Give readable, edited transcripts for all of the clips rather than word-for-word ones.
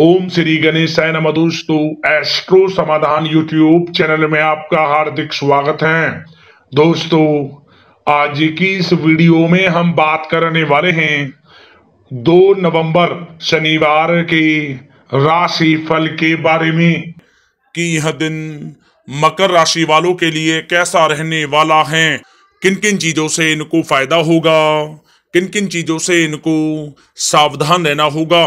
ओम श्री गणेशाय नमः। दोस्तों, एस्ट्रो समाधान यूट्यूब चैनल में आपका हार्दिक स्वागत है। दोस्तों, आज की इस वीडियो में हम बात करने वाले हैं 2 नवंबर शनिवार के राशि फल के बारे में कि यह दिन मकर राशि वालों के लिए कैसा रहने वाला है, किन किन चीजों से इनको फायदा होगा, किन किन चीजों से इनको सावधान रहना होगा,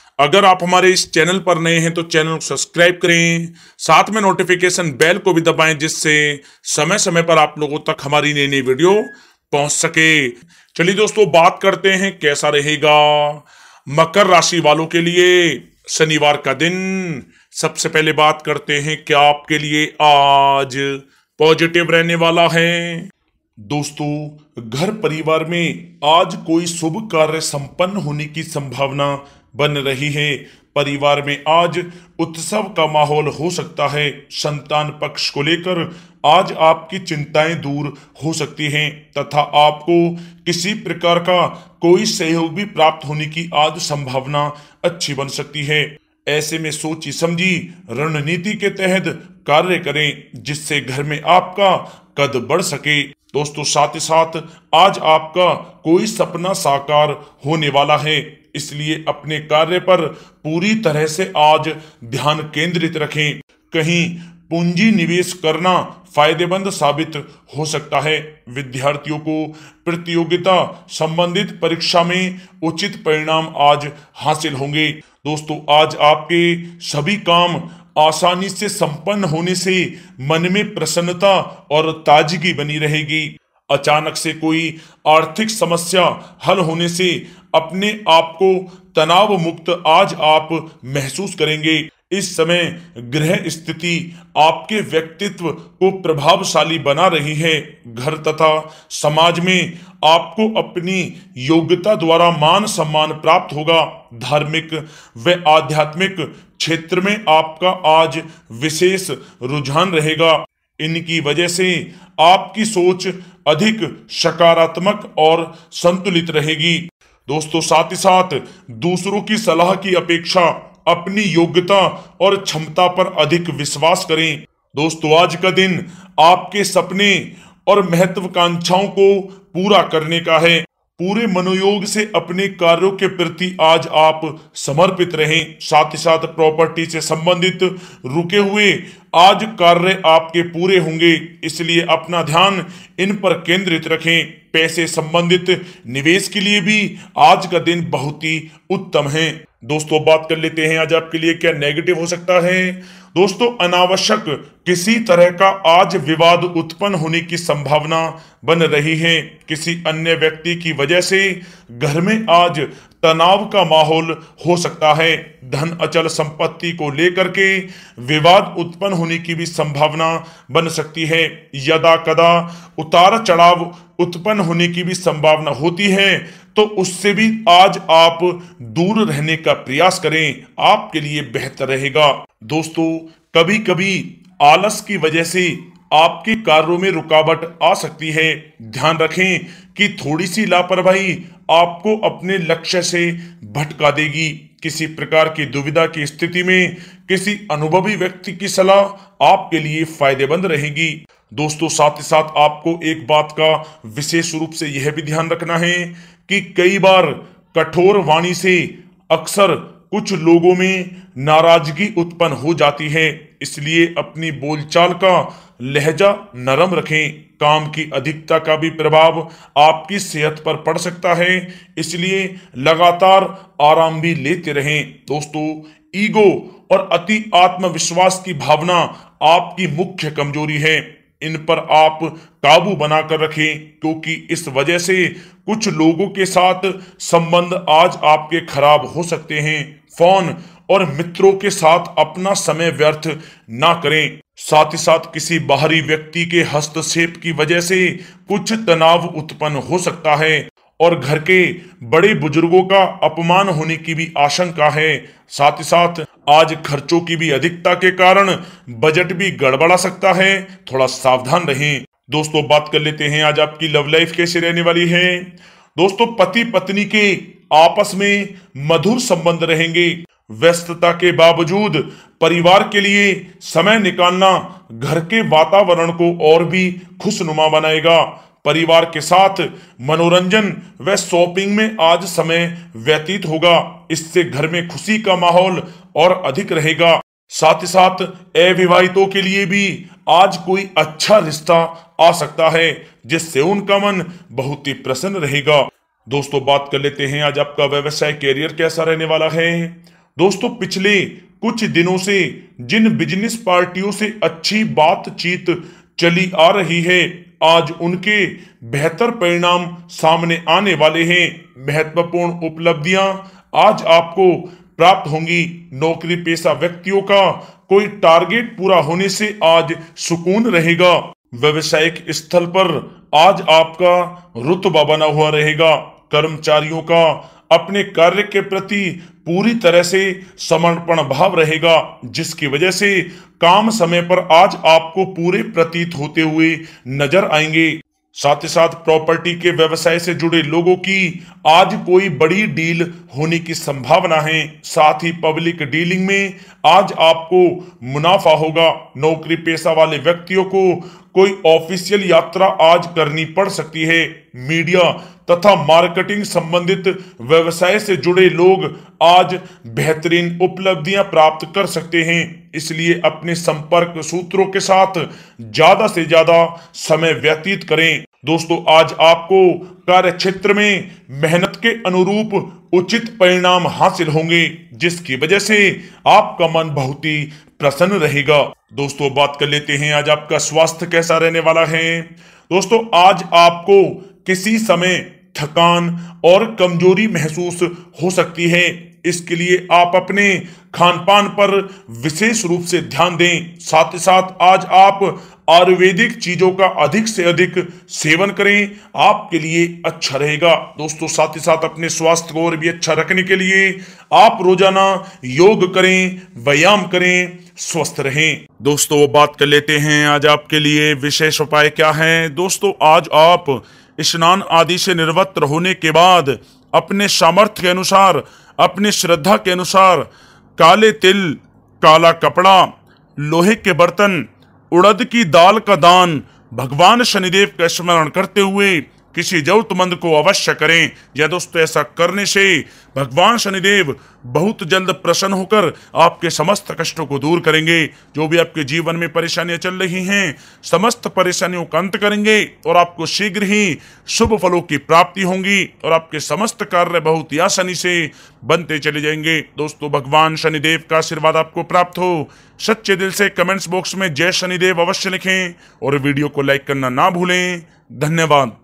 अगर आप हमारे इस चैनल पर नए हैं तो चैनल को सब्सक्राइब करें, साथ में नोटिफिकेशन बेल को भी दबाएं जिससे समय समय पर आप लोगों तक हमारी नई नई वीडियो पहुंच सके। चलिए दोस्तों, बात करते हैं कैसा रहेगा मकर राशि वालों के लिए शनिवार का दिन। सबसे पहले बात करते हैं क्या आपके लिए आज पॉजिटिव रहने वाला है। दोस्तों, घर परिवार में आज कोई शुभ कार्य संपन्न होने की संभावना बन रही है। परिवार में आज उत्सव का माहौल हो सकता है। संतान पक्ष को लेकर आज आपकी चिंताएं दूर हो सकती हैं तथा आपको किसी प्रकार का कोई सहयोग भी प्राप्त होने की आज संभावना अच्छी बन सकती है। ऐसे में सोची समझी रणनीति के तहत कार्य करें जिससे घर में आपका कद बढ़ सके। दोस्तों, साथ ही साथ आज आपका कोई सपना साकार होने वाला है, इसलिए अपने कार्य पर पूरी तरह से आज ध्यान केंद्रित रखें। कहीं पूंजी निवेश करना फायदेमंद साबित हो सकता है। विद्यार्थियों को प्रतियोगिता संबंधित परीक्षा में उचित परिणाम आज हासिल होंगे। दोस्तों, आज आपके सभी काम आसानी से संपन्न होने से मन में प्रसन्नता और ताजगी बनी रहेगी। अचानक से कोई आर्थिक समस्या हल होने से अपने आप को तनाव मुक्त आज आप महसूस करेंगे। इस समय ग्रह स्थिति आपके व्यक्तित्व को प्रभावशाली बना रही है। घर तथा समाज में आपको अपनी योग्यता द्वारा मान सम्मान प्राप्त होगा। धार्मिक व आध्यात्मिक क्षेत्र में आपका आज विशेष रुझान रहेगा। इनकी वजह से आपकी सोच अधिक सकारात्मक और संतुलित रहेगी। दोस्तों, साथ ही साथ दूसरों की सलाह की अपेक्षा अपनी योग्यता और क्षमता पर अधिक विश्वास करें। दोस्तों, आज का दिन आपके सपने और महत्वाकांक्षाओं को पूरा करने का है। पूरे मनोयोग से अपने कार्यों के प्रति आज आप समर्पित रहें। साथ ही साथ प्रॉपर्टी से संबंधित रुके हुए आज कार्य आपके पूरे होंगे, इसलिए अपना ध्यान इन पर केंद्रित रखें। पैसे संबंधित निवेश के लिए भी आज का दिन बहुत ही उत्तम है। दोस्तों, बात कर लेते हैं आज आपके लिए क्या नेगेटिव हो सकता है। दोस्तों, अनावश्यक किसी तरह का आज विवाद उत्पन्न होने की संभावना बन रही है। किसी अन्य व्यक्ति की वजह से घर में आज तनाव का माहौल हो सकता है। धन अचल संपत्ति को लेकर के विवाद उत्पन्न होने की भी संभावना बन सकती है। यदा कदा उतार चढ़ाव उत्पन्न होने की भी संभावना होती है, तो उससे भी आज आप दूर रहने का प्रयास करें, आपके लिए बेहतर रहेगा। दोस्तों, कभी कभी आलस की वजह से आपके कार्यों में रुकावट आ सकती है। ध्यान रखें कि थोड़ी सी लापरवाही आपको अपने लक्ष्य से भटका देगी। किसी प्रकार की दुविधा की स्थिति में किसी अनुभवी व्यक्ति की सलाह आपके लिए फायदेमंद रहेगी। दोस्तों, साथ ही साथ आपको एक बात का विशेष रूप से यह भी ध्यान रखना है कि कई बार कठोर वाणी से अक्सर कुछ लोगों में नाराजगी उत्पन्न हो जाती है, इसलिए अपनी बोलचाल का लहजा नरम रखें। काम की अधिकता का भी प्रभाव आपकी सेहत पर पड़ सकता है, इसलिए लगातार आराम भी लेते रहें। दोस्तों, ईगो और अति आत्मविश्वास की भावना आपकी मुख्य कमजोरी है। इन पर आप काबू बनाकर रखें क्योंकि इस वजह से कुछ लोगों के साथ संबंध आज आपके खराब हो सकते हैं। फोन और मित्रों के साथ अपना समय व्यर्थ ना करें। साथ ही साथ किसी बाहरी व्यक्ति के हस्तक्षेप की वजह से कुछ तनाव उत्पन्न हो सकता है और घर के बड़े बुजुर्गों का अपमान होने की भी आशंका है। साथ ही साथ आज खर्चों की भी अधिकता के कारण बजट भी गड़बड़ा सकता है, थोड़ा सावधान रहें। दोस्तों बात कर लेते हैं आज आपकी लव लाइफ कैसे रहने वाली है। दोस्तों पति पत्नी के आपस में मधुर संबंध रहेंगे। व्यस्तता के बावजूद परिवार के लिए समय निकालना घर के वातावरण को और भी खुशनुमा बनाएगा। परिवार के साथ मनोरंजन व शॉपिंग में आज समय व्यतीत होगा, इससे घर में खुशी का माहौल और अधिक रहेगा। साथ ही साथ अविवाहितों के लिए भी आज कोई अच्छा रिश्ता आ सकता है, जिससे उनका मन बहुत ही प्रसन्न रहेगा। दोस्तों बात कर लेते हैं आज आपका व्यवसाय कैरियर कैसा रहने वाला है। दोस्तों पिछले कुछ दिनों से जिन बिजनेस पार्टियों से अच्छी बातचीत चली आ रही है, आज उनके बेहतर परिणाम सामने आने वाले हैं। महत्वपूर्ण उपलब्धियां आज आपको प्राप्त होंगी। नौकरी पेशा व्यक्तियों का कोई टारगेट पूरा होने से आज सुकून रहेगा। व्यवसायिक स्थल पर आज आपका रुतबा बना हुआ रहेगा। कर्मचारियों का अपने कार्य के प्रति पूरी तरह से समर्पण भाव रहेगा, जिसकी वजह से काम समय पर आज आपको पूरे प्रतीत होते हुए नजर आएंगे। साथ ही साथ प्रॉपर्टी के व्यवसाय से जुड़े लोगों की आज कोई बड़ी डील होने की संभावना है। साथ ही पब्लिक डीलिंग में आज आपको मुनाफा होगा। नौकरी पेशा वाले व्यक्तियों को कोई ऑफिशियल यात्रा आज करनी पड़ सकती है। मीडिया तथा मार्केटिंग संबंधित व्यवसाय से जुड़े लोग आज बेहतरीन उपलब्धियां प्राप्त कर सकते हैं, इसलिए अपने संपर्क सूत्रों के साथ ज्यादा से ज्यादा समय व्यतीत करें। दोस्तों आज आपको कार्य क्षेत्र में मेहनत के अनुरूप उचित परिणाम हासिल होंगे, जिसकी वजह से आपका मन बहुत ही प्रसन्न रहेगा। दोस्तों बात कर लेते हैं आज आपका स्वास्थ्य कैसा रहने वाला है। दोस्तों आज आपको किसी समय थकान और कमजोरी महसूस हो सकती है, इसके लिए आप अपने खानपान पर विशेष रूप से ध्यान दें। साथ ही साथ आज आप आयुर्वेदिक चीजों का अधिक से अधिक सेवन करें, आपके लिए अच्छा रहेगा। दोस्तों साथ ही साथ अपने स्वास्थ्य को और भी अच्छा रखने के लिए आप रोजाना योग करें, व्यायाम करें, स्वस्थ रहें। दोस्तों बात कर लेते हैं आज आपके लिए विशेष उपाय क्या है। दोस्तों आज आप स्नान आदि से निवृत्त होने के बाद अपने सामर्थ्य के अनुसार, अपनी श्रद्धा के अनुसार काले तिल, काला कपड़ा, लोहे के बर्तन, उड़द की दाल का दान, भगवान शनिदेव का स्मरण करते हुए किसी जरूरतमंद को अवश्य करें। या दोस्तों ऐसा करने से भगवान शनिदेव बहुत जल्द प्रसन्न होकर आपके समस्त कष्टों को दूर करेंगे। जो भी आपके जीवन में परेशानियां चल रही हैं, समस्त परेशानियों का अंत करेंगे और आपको शीघ्र ही शुभ फलों की प्राप्ति होगी और आपके समस्त कार्य बहुत ही आसानी से बनते चले जाएंगे। दोस्तों भगवान शनिदेव का आशीर्वाद आपको प्राप्त हो। सच्चे दिल से कमेंट्स बॉक्स में जय शनिदेव अवश्य लिखें और वीडियो को लाइक करना ना भूलें। धन्यवाद।